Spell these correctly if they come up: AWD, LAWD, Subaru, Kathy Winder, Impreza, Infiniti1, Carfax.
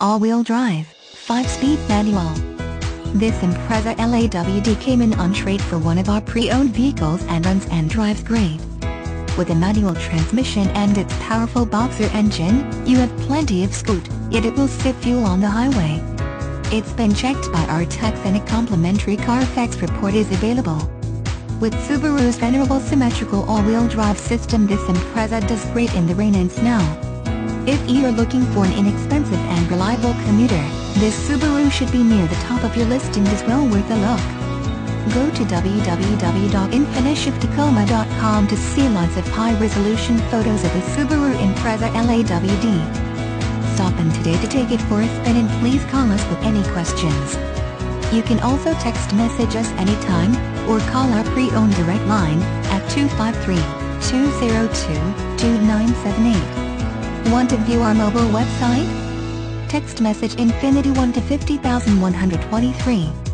all-wheel drive, 5-speed manual. This Impreza LAWD came in on trade for one of our pre-owned vehicles and runs and drives great. With a manual transmission and its powerful boxer engine, you have plenty of scoot, yet it will sip fuel on the highway. It's been checked by our techs and a complimentary Carfax report is available. With Subaru's venerable symmetrical all-wheel drive system, this Impreza does great in the rain and snow. If you're looking for an inexpensive and reliable commuter, this Subaru should be near the top of your list and is well worth a look. Go to www.infinishiptacoma.com to see lots of high-resolution photos of the Subaru Impreza LAWD. Stop in today to take it for a spin, and please call us with any questions. You can also text message us anytime, or call our pre-owned direct line at 253-202-2978. Want to view our mobile website? Text message Infinity 1 to 50123.